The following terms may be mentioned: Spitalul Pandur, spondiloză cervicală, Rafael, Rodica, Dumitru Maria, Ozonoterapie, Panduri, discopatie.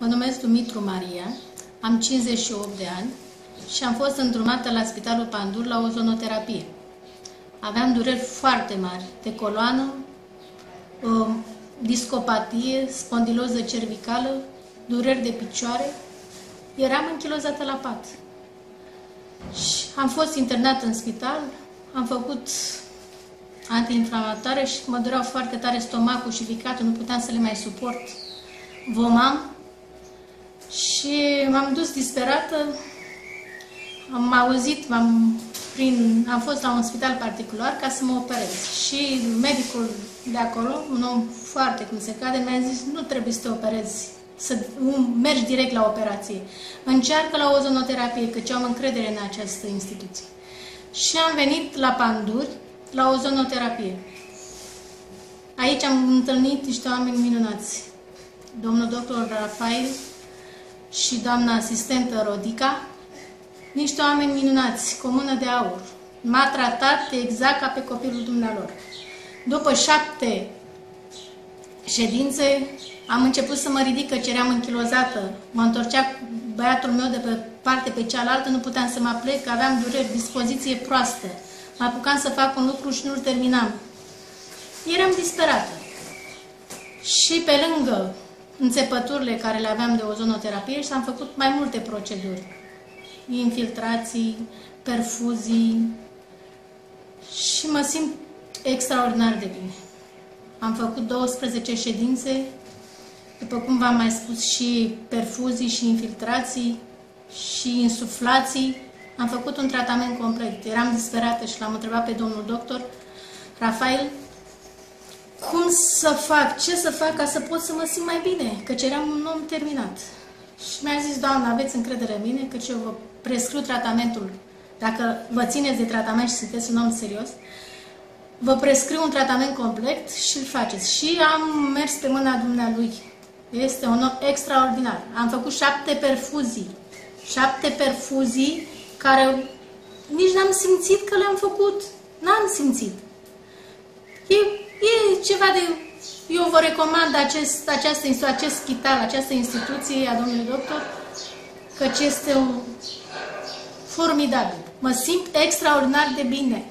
Mă numesc Dumitru Maria, am 58 de ani și am fost îndrumată la Spitalul Pandur la ozonoterapie. Aveam dureri foarte mari de coloană, discopatie, spondiloză cervicală, dureri de picioare. Eram închilozată la pat. Și am fost internată în spital, am făcut antiinflamatoare și mă dureau foarte tare stomacul și ficatul, nu puteam să le mai suport. Vomam și m-am dus disperată. Am auzit, am fost la un spital particular ca să mă operez. Și medicul de acolo, un om foarte cum se cade, mi-a zis: nu trebuie să te operezi, să mergi direct la operație. Încearcă la ozonoterapie, căci am încredere în această instituție. Și am venit la Panduri, la ozonoterapie. Aici am întâlnit niște oameni minunați. Domnul doctor Rafael și doamna asistentă Rodica, niște oameni minunați, cu mână de aur. M-a tratat exact ca pe copilul dumnealor. După 7 ședințe, am început să mă ridic, căci eram închilozată. Mă întorcea cu băiatul meu de pe parte pe cealaltă, nu puteam să mă plec, aveam dureri, dispoziție proastă. Mă apucam să fac un lucru și nu-l terminam. Eram disperată. Și pe lângă înțepăturile care le aveam de ozonoterapie, și am făcut mai multe proceduri. Infiltrații, perfuzii, și mă simt extraordinar de bine. Am făcut 12 ședințe, după cum v-am mai spus, și perfuzii, și infiltrații, și insuflații. Am făcut un tratament complet. Eram disperată și l-am întrebat pe domnul doctor Rafael cum să fac, ce să fac ca să pot să mă simt mai bine, căci eram un om terminat. Și mi-a zis: doamna, aveți încredere în mine, căci eu vă prescriu tratamentul. Dacă vă țineți de tratament și sunteți un om serios, vă prescriu un tratament complet și îl faceți. Și am mers pe mâna dumnealui. Este un om extraordinar. Am făcut 7 perfuzii. 7 perfuzii care nici n-am simțit că le-am făcut. N-am simțit. E ceva de... Eu vă recomand acest spital, această instituție a domnului doctor, căci este formidabil. Mă simt extraordinar de bine.